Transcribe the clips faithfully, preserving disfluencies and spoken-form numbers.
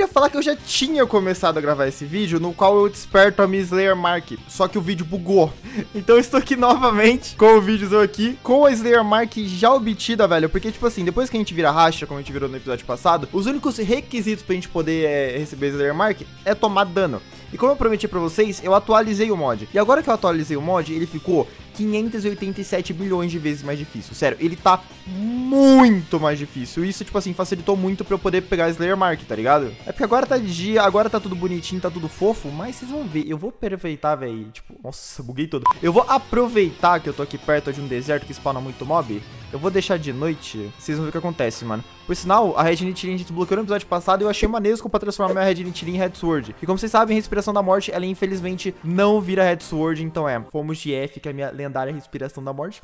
queria falar que eu já tinha começado a gravar esse vídeo, no qual eu desperto a minha Slayer Mark, só que o vídeo bugou. Então eu estou aqui novamente com o vídeo aqui, com a Slayer Mark já obtida, velho, porque tipo assim, depois que a gente vira racha, como a gente virou no episódio passado, os únicos requisitos pra gente poder é, receber Slayer Mark é tomar dano. E como eu prometi pra vocês, eu atualizei o mod. E agora que eu atualizei o mod, ele ficou quinhentos e oitenta e sete milhões de vezes mais difícil. Sério, ele tá muito mais difícil. Isso, tipo assim, facilitou muito pra eu poder pegar Slayer Mark, tá ligado? É porque agora tá de dia, agora tá tudo bonitinho, tá tudo fofo. Mas vocês vão ver, eu vou aproveitar, velho. Tipo, nossa, buguei todo. Eu vou aproveitar que eu tô aqui perto de um deserto que spawna muito mob. Eu vou deixar de noite, vocês vão ver o que acontece, mano. Por sinal, a Red Nichirin a gente bloqueou no episódio passado e eu achei uma Nezuko pra transformar minha Red Nichirin em Red Sword. E como vocês sabem, a respiração da morte, ela infelizmente não vira Red Sword, então é. Fomos de F, que é a minha lendária respiração da morte.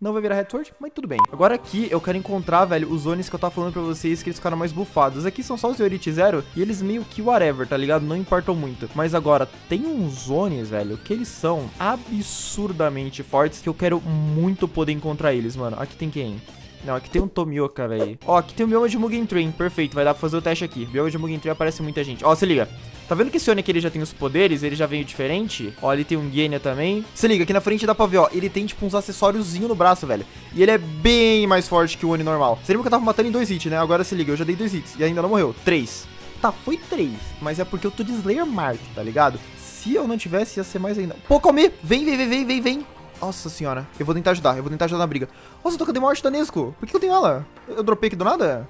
Não vai virar Red Sword, mas tudo bem. Agora aqui eu quero encontrar, velho, os Onis que eu tava falando pra vocês, que eles ficaram mais bufados. Aqui são só os Yorit zero e eles meio que whatever, tá ligado? Não importam muito. Mas agora, tem uns Onis, velho, que eles são absurdamente fortes, que eu quero muito poder encontrar eles, mano. Aqui tem quem? Não, aqui tem um Tomioka, velho. Ó, aqui tem o Mioma de Mugent Train, perfeito, vai dar pra fazer o teste aqui. Mioma de Mugent Train aparece muita gente. Ó, se liga. Tá vendo que esse Oni aqui ele já tem os poderes? Ele já veio diferente? Ó, ele tem um Genya também. Se liga, aqui na frente dá pra ver, ó. Ele tem, tipo, uns acessóriozinhos no braço, velho. E ele é bem mais forte que o Oni normal. Você lembra que eu tava matando em dois hits, né? Agora se liga, eu já dei dois hits e ainda não morreu. Três. Tá, foi três. Mas é porque eu tô de Slayer Mark, tá ligado? Se eu não tivesse, ia ser mais ainda. Pô, comer! Vem, vem, vem, vem, vem, vem! Nossa senhora. Eu vou tentar ajudar, eu vou tentar ajudar na briga. Nossa, eu tô com a demorte da Nezuko. Por que eu tenho ela? Eu dropei aqui do nada?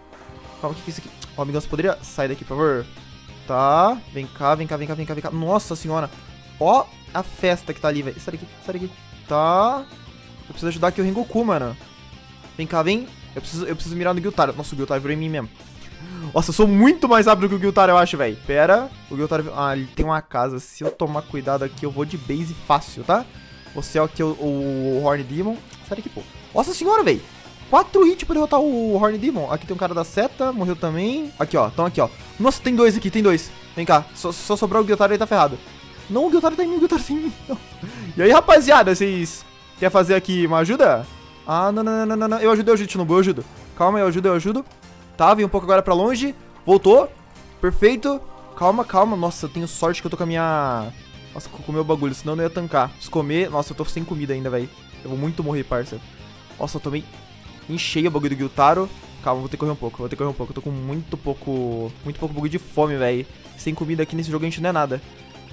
Calma, o que que é isso aqui? Ó, amigão, você poderia sair daqui, por favor? Tá, vem cá, vem cá, vem cá, vem cá, vem cá. Nossa senhora. Ó a festa que tá ali, velho. Sai daqui, sai daqui. Tá. Eu preciso ajudar aqui o Rengoku, mano. Vem cá, vem. Eu preciso, eu preciso mirar no Giltara. Nossa, o Giltara virou em mim mesmo. Nossa, eu sou muito mais rápido que o Gyutaro, eu acho, velho. Pera. O Gyutaro... Ah, ele tem uma casa. Se eu tomar cuidado aqui, eu vou de base fácil, tá? Você é aqui o, o, o Horned Demon. Sai daqui, pô. Nossa senhora, velho. Quatro hits pra derrotar o Horned Demon. Aqui tem um cara da seta, morreu também. Aqui, ó. Então aqui, ó. Nossa, tem dois aqui, tem dois. Vem cá. Só, só sobrar o Gyutaro, ele tá ferrado. Não, o Gyutaro tá em mim, o Gyutaro tá em mim. Não. E aí, rapaziada, vocês querem fazer aqui uma ajuda? Ah, não, não, não, não, não. Eu ajudo, eu ajudo, Shinobu, eu ajudo. Calma, eu ajudo, eu ajudo. Tá, vem um pouco agora pra longe. Voltou. Perfeito. Calma, calma. Nossa, eu tenho sorte que eu tô com a minha... Nossa, comi o bagulho, senão eu não ia tancar. Preciso comer. Nossa, eu tô sem comida ainda, velho. Eu vou muito morrer, parça. Nossa, eu tomei... Enchei o bagulho do Gyutaro. Calma, vou ter que correr um pouco, vou ter que correr um pouco. Eu tô com muito pouco... Muito pouco bagulho de fome, velho. Sem comida aqui nesse jogo a gente não é nada.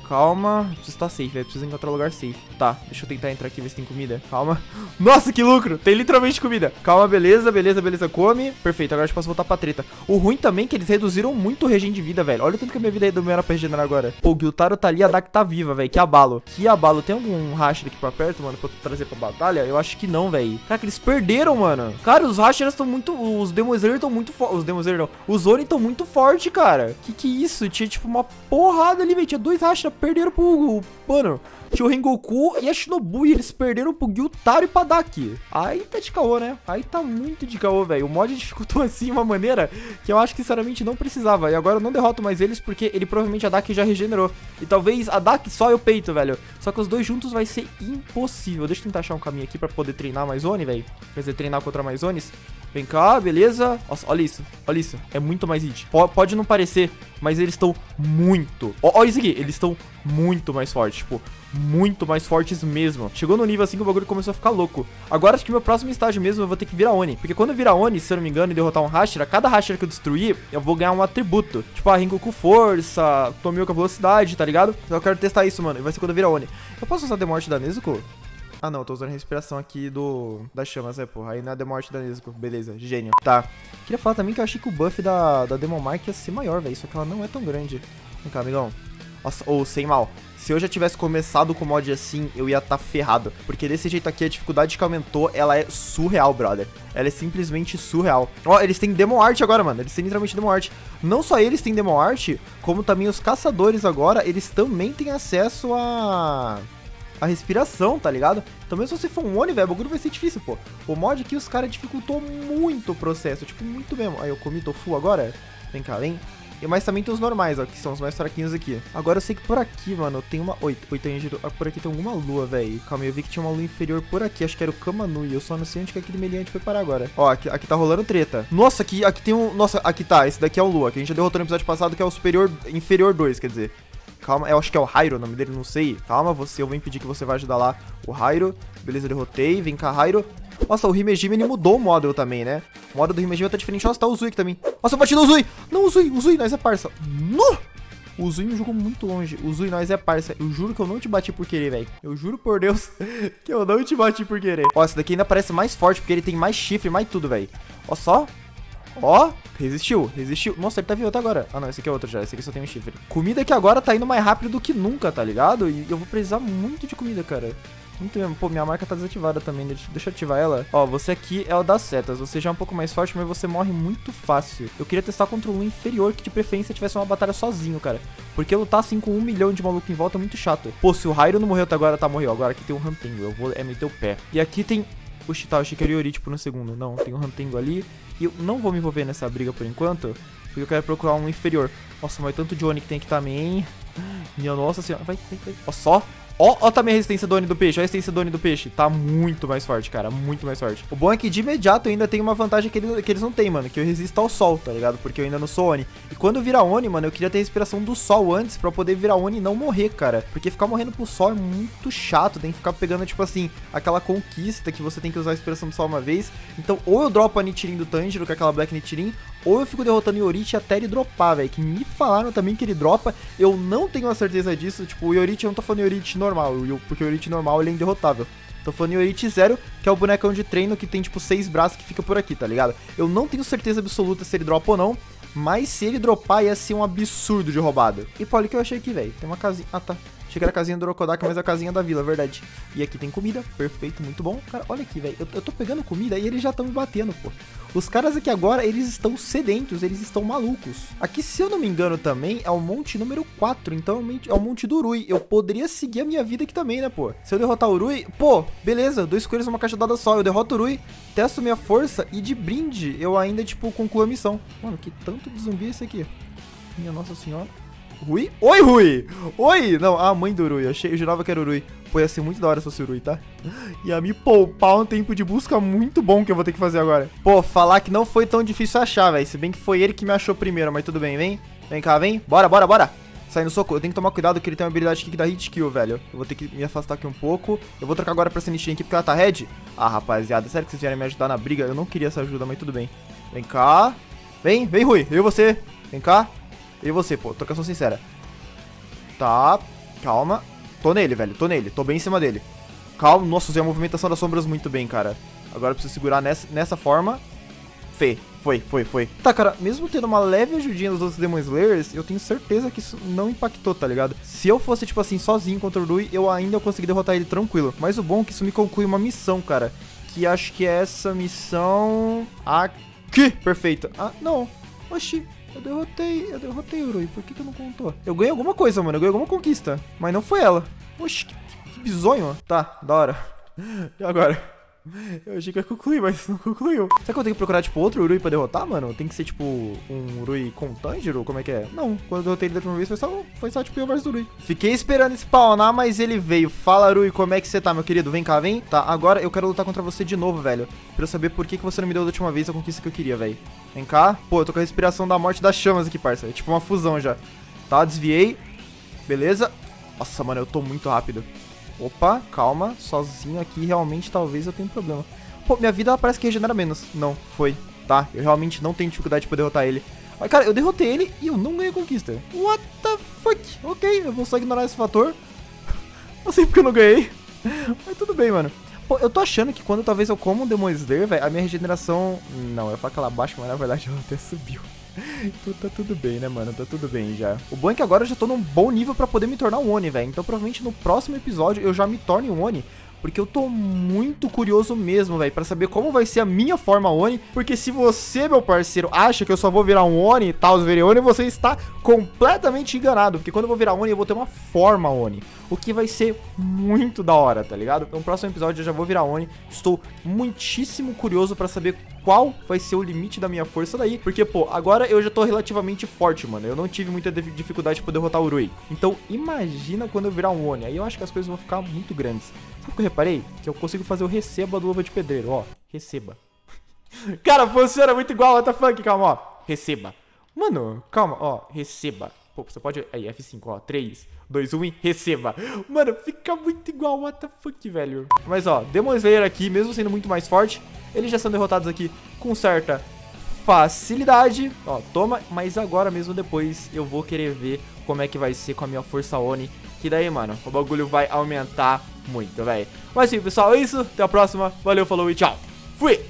Calma. Preciso estar safe, velho. Preciso encontrar um lugar safe. Tá, deixa eu tentar entrar aqui e ver se tem comida. Calma. Nossa, que lucro! Tem literalmente comida. Calma, beleza, beleza, beleza. Come. Perfeito, agora a gente pode voltar pra treta. O ruim também é que eles reduziram muito o regen de vida, velho. Olha o tanto que a minha vida aí demora pra regenerar agora. Pô, o Gyutaro tá ali, a Daki tá viva, velho. Que abalo. Que abalo. Tem algum Hashira aqui pra perto, mano, pra eu trazer pra batalha? Eu acho que não, velho. Caraca, eles perderam, mano. Cara, os Hashiras estão muito... Os Demon Slayer estão muito fortes. Os Demon Slayer não. Os Oni estão muito fortes, cara. Que que isso? Tinha, tipo, uma porrada ali, velho. Tinha dois Hashira. Perderam pro... Mano, tinha o Rengoku e a Shinobu e eles perderam pro Gyutaro e pra Daki. Aí tá de caô, né? Aí tá muito de caô, velho. O mod dificultou assim de uma maneira que eu acho que sinceramente não precisava. E agora eu não derroto mais eles porque ele provavelmente a Daki já regenerou. E talvez a Daki só eu peito, velho. Só que os dois juntos vai ser impossível. Deixa eu tentar achar um caminho aqui pra poder treinar mais Oni, velho. Quer dizer, treinar contra mais Onis. Vem cá, beleza. Nossa, olha isso, olha isso. É muito mais hit. Pode não parecer, mas eles estão muito... Olha isso aqui, eles estão muito mais fortes, tipo, muito mais fortes mesmo. Chegou no nível assim que o bagulho começou a ficar louco. Agora acho que meu próximo estágio mesmo eu vou ter que virar Oni. Porque quando eu virar Oni, se eu não me engano, e derrotar um Hashira, cada Hashira que eu destruir, eu vou ganhar um atributo. Tipo, a Rengoku força, Tomioka velocidade, tá ligado? Eu quero testar isso, mano. E vai ser quando eu virar Oni. Eu posso usar a demorte da Nezuko? Ah, não, eu tô usando a respiração aqui do... Das chamas, é, porra. Aí na demorte da Nezuko. Beleza, gênio. Tá. Queria falar também que eu achei que o buff da, da Demon Mark ia ser maior, velho. Só que ela não é tão grande. Vem cá, amigão. Nossa, ou oh, sem mal. Se eu já tivesse começado com o mod assim, eu ia estar tá ferrado. Porque desse jeito aqui, a dificuldade que aumentou, ela é surreal, brother. Ela é simplesmente surreal. Ó, oh, eles têm Demon Art agora, mano. Eles têm literalmente Demon Art. Não só eles têm Demon Art, como também os caçadores agora, eles também têm acesso a... A respiração, tá ligado? Então mesmo se você for um Oni, velho, o bagulho vai ser difícil, pô. O mod aqui, os caras dificultou muito o processo. Tipo, muito mesmo. Aí eu comi tofu agora. Vem cá, vem. Mas também tem os normais, ó, que são os mais fraquinhos aqui. Agora eu sei que por aqui, mano, tem uma... Oi, oi Tanjiro, por aqui tem alguma lua, velho. Calma aí, eu vi que tinha uma lua inferior por aqui. Acho que era o Kamanui. Eu só não sei onde que aquele meliante foi parar agora. Ó, aqui, aqui tá rolando treta. Nossa, aqui, aqui tem um... Nossa, aqui tá. Esse daqui é o lua, que a gente já derrotou no episódio passado, que é o superior... Inferior dois, quer dizer. Calma, eu acho que é o Rairo o nome dele, não sei. Calma, você, eu vou impedir que você vá ajudar lá o Rairo. Beleza, derrotei. Vem cá, Rairo. Nossa, o Himejima, ele mudou o model também, né? O model do Himejima tá diferente. Nossa, tá o Zui aqui também. Nossa, eu bati no Zui. Não, o Zui, o Zui, nós é parça. No! O Zui me jogou muito longe. O Zui, nós é parça. Eu juro que eu não te bati por querer, velho. Eu juro por Deus que eu não te bati por querer. Ó, esse daqui ainda parece mais forte, porque ele tem mais chifre, mais tudo, velho. Ó só. Ó, resistiu, resistiu. Nossa, ele tá vindo até agora. Ah, não, esse aqui é outro já. Esse aqui só tem um chifre. Comida que agora tá indo mais rápido do que nunca, tá ligado? E eu vou precisar muito de comida, cara. Muito mesmo. Pô, minha marca tá desativada também. Deixa eu ativar ela. Ó, você aqui é o das setas. Você já é um pouco mais forte, mas você morre muito fácil. Eu queria testar contra um inferior que de preferência tivesse uma batalha sozinho, cara. Porque lutar assim com um milhão de maluco em volta é muito chato. Pô, se o Rairo não morreu até agora, tá, morreu. Agora aqui tem um Rantengo. Eu vou é meter o pé. E aqui tem... Puxa, tá, eu achei que era o Yorit por um segundo. Não, tem um Rantengo ali. E eu não vou me envolver nessa briga por enquanto, porque eu quero procurar um inferior. Nossa, mas tanto de Oni que tem aqui também. Minha nossa senhora. Vai, vai, vai. Ó só. Ó, ó também a resistência do Oni do peixe. Ó a resistência do Oni do peixe. Tá muito mais forte, cara. Muito mais forte. O bom é que de imediato eu ainda tenho uma vantagem que eles, que eles não têm, mano. Que eu resisto ao sol, tá ligado? Porque eu ainda não sou Oni. E quando eu virar Oni, mano, eu queria ter a respiração do sol antes pra eu poder virar Oni e não morrer, cara. Porque ficar morrendo pro sol é muito chato. Tem que ficar pegando, tipo assim, aquela conquista que você tem que usar a respiração do sol uma vez. Então, ou eu dropo a Nichirin do Tanjiro, que é aquela Black Nichirin, ou eu fico derrotando o Yorit até ele dropar, velho. Que me falaram também que ele dropa. Eu não tenho a certeza disso. Tipo, o Yorit, eu não tô falando Yorit normal. normal, porque o Yorit normal ele é inderrotável. Tô falando em Yorit zero, que é o bonecão de treino que tem tipo seis braços que fica por aqui, tá ligado? Eu não tenho certeza absoluta se ele dropa ou não, mas se ele dropar ia ser um absurdo de roubada. E pô, olha o que eu achei aqui, velho. Tem uma casinha... Ah, tá. Achei que era a casinha do Urokodaki, mas é a casinha da vila, verdade. E aqui tem comida, perfeito, muito bom. Cara, olha aqui, velho. Eu, eu tô pegando comida e eles já estão me batendo, pô. Os caras aqui agora, eles estão sedentos, eles estão malucos. Aqui, se eu não me engano também, é o monte número quatro, então é o monte do Urui. Eu poderia seguir a minha vida aqui também, né, pô? Se eu derrotar o Urui, pô, beleza, dois coelhos numa caixa dada só. Eu derroto o Urui, testo minha força e de brinde eu ainda, tipo, concluo a missão. Mano, que tanto de zumbi é esse aqui? Minha nossa senhora. Rui? Oi, Rui! Oi! Não, a mãe do Rui. Eu, achei, eu jurava que era o Rui. Pô, ia ser muito da hora se fosse o Rui, tá? Ia me poupar um tempo de busca muito bom que eu vou ter que fazer agora. Pô, falar que não foi tão difícil achar, velho. Se bem que foi ele que me achou primeiro, mas tudo bem. Vem, vem cá, vem. Bora, bora, bora. Sai no soco. Eu tenho que tomar cuidado que ele tem uma habilidade aqui que dá hit kill, velho. Eu vou ter que me afastar aqui um pouco. Eu vou trocar agora pra essa Nichirin aqui porque ela tá red. Ah, rapaziada, sério que vocês vieram me ajudar na briga? Eu não queria essa ajuda, mas tudo bem. Vem cá. Vem, vem, Rui. Eu e você. Vem cá. E você, pô, trocação sincera. Tá, calma. Tô nele, velho, tô nele, tô bem em cima dele. Calma, nossa, usei a movimentação das sombras muito bem, cara. Agora eu preciso segurar nessa, nessa forma. Fê, foi, foi, foi. Tá, cara, mesmo tendo uma leve ajudinha dos outros Demon Slayers, eu tenho certeza que isso não impactou, tá ligado? Se eu fosse, tipo assim, sozinho contra o Rui, eu ainda consegui derrotar ele tranquilo. Mas o bom é que isso me conclui uma missão, cara. Que acho que é essa missão... Aqui, perfeito. Ah, não, oxi. Eu derrotei, eu derrotei o Rui, por que que não contou? Eu ganhei alguma coisa, mano, eu ganhei alguma conquista, mas não foi ela. Oxi, que, que bizonho. Tá, da hora. E agora? Eu achei que ia concluir, mas não concluiu. Será que eu tenho que procurar, tipo, outro Rui pra derrotar, mano? Tem que ser, tipo, um Rui com Tanjiro? Como é que é? Não, quando eu derrotei ele da última vez foi só, foi só tipo, eu versus o Rui. Fiquei esperando spawnar, mas ele veio. Fala, Rui, como é que você tá, meu querido? Vem cá, vem. Tá, agora eu quero lutar contra você de novo, velho. Pra eu saber por que que você não me deu da última vez a conquista que eu queria, velho. Vem cá. Pô, eu tô com a respiração da morte das chamas aqui, parça. É tipo uma fusão já. Tá, desviei. Beleza. Nossa, mano, eu tô muito rápido. Opa, calma. Sozinho aqui, realmente, talvez eu tenha um problema. Pô, minha vida ela parece que regenera menos. Não, foi. Tá, eu realmente não tenho dificuldade pra derrotar ele. Mas, cara, eu derrotei ele e eu não ganhei a conquista. What the fuck? Ok, eu vou só ignorar esse fator. Não sei porque eu não ganhei. Mas tudo bem, mano. Pô, eu tô achando que quando talvez eu como um Demon Slayer, velho, a minha regeneração... Não, eu ia falar que ela baixa, mas na verdade ela até subiu. Então tá tudo bem, né, mano? Tá tudo bem já. O bom é que agora eu já tô num bom nível pra poder me tornar um Oni, velho. Então provavelmente no próximo episódio eu já me torne um Oni. Porque eu tô muito curioso mesmo, velho, pra saber como vai ser a minha forma Oni. Porque se você, meu parceiro, acha que eu só vou virar um Oni e tal, virei Oni, você está completamente enganado. Porque quando eu vou virar Oni, eu vou ter uma forma Oni. O que vai ser muito da hora, tá ligado? No próximo episódio eu já vou virar Oni. Estou muitíssimo curioso pra saber qual vai ser o limite da minha força daí, porque, pô, agora eu já tô relativamente forte, mano. Eu não tive muita dificuldade pra derrotar o Rui. Então, imagina quando eu virar um Oni. Aí eu acho que as coisas vão ficar muito grandes. Sabe o que eu reparei? Que eu consigo fazer o receba do Luva de Pedreiro, ó. Receba. Cara, funciona muito igual, what the fuck, calma, ó. Receba. Mano, calma, ó. Receba. Pô, você pode... Aí, F cinco, ó. três, dois, um e receba. Mano, fica muito igual, what the fuck, velho. Mas, ó, Demon Slayer aqui, mesmo sendo muito mais forte, eles já são derrotados aqui com certa facilidade. Ó, toma. Mas agora mesmo, depois, eu vou querer ver como é que vai ser com a minha força Oni. Que daí, mano, o bagulho vai aumentar muito, velho. Mas, sim, pessoal, é isso. Até a próxima. Valeu, falou e tchau. Fui!